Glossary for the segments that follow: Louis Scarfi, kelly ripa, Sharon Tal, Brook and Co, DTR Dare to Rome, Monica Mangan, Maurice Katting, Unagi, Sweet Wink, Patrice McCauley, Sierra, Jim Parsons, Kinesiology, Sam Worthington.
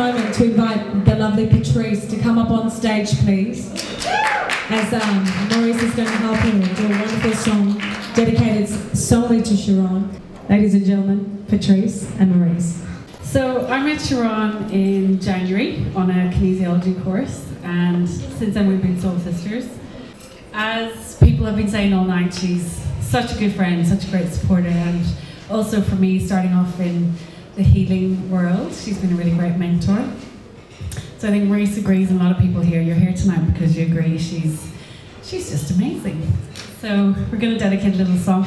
Moment to invite the lovely Patrice to come up on stage, please, as Maurice is going to help him do a wonderful song dedicated solely to Sharon. Ladies and gentlemen, Patrice and Maurice. So I met Sharon in January on a kinesiology course, and since then we've been soul sisters. As people have been saying all night, she's such a good friend, such a great supporter, and also for me, starting off in the healing world, she's been a really great mentor. So I think Maurice agrees, and a lot of people here, you're here tonight because you agree, she's just amazing. So we're going to dedicate a little song.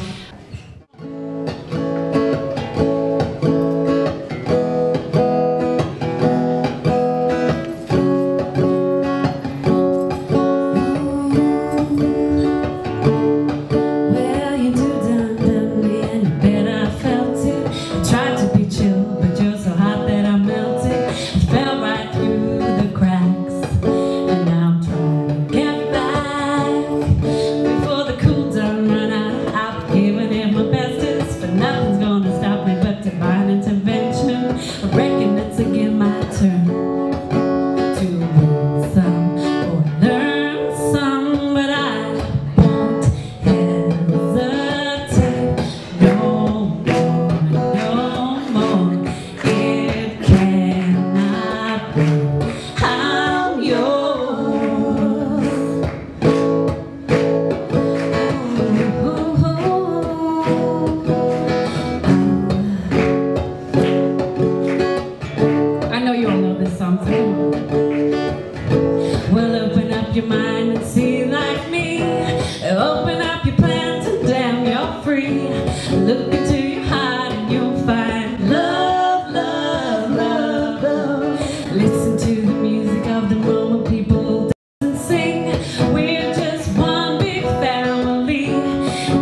Look into your heart and you'll find love, love, love, love. Listen to the music of the moment, people dance and sing. We're just one big family.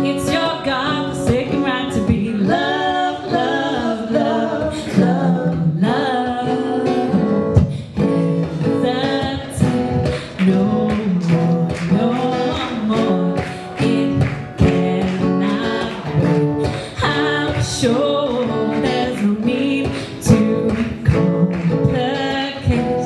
It's your God-forsaken right to be love, love, love, love, love. And that's it. No more, no more. Sure, there's no need to complicate.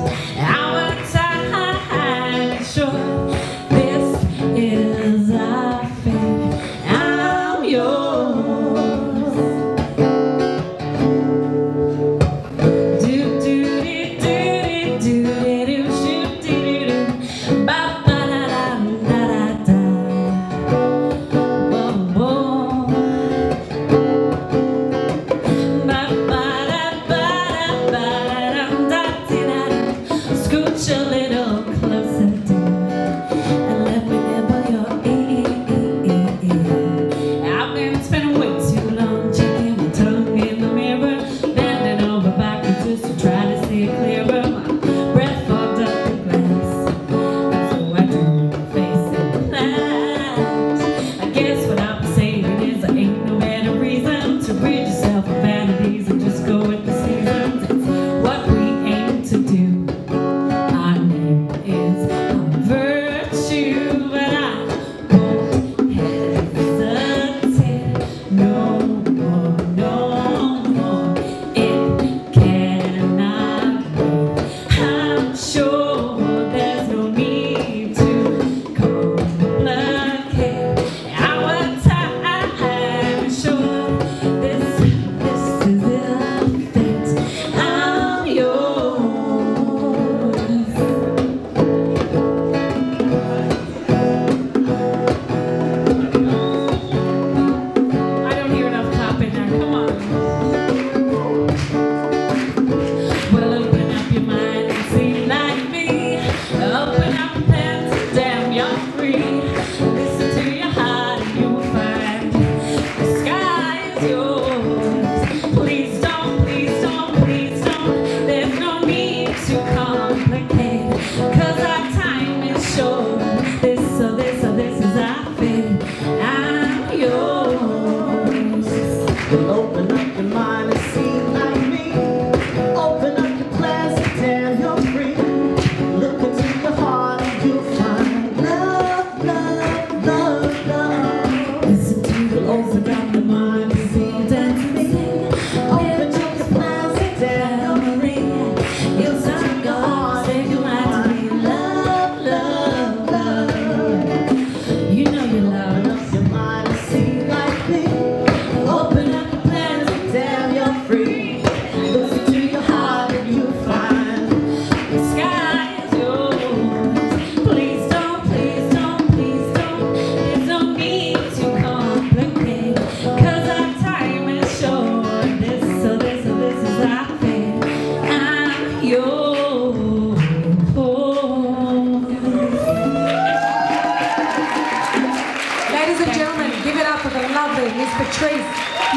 up for the lovely Miss Patrice,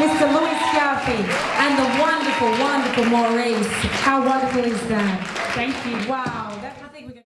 Mr. Louis Scarfi, and the wonderful, wonderful Maurice. How wonderful is that? Thank you. Wow.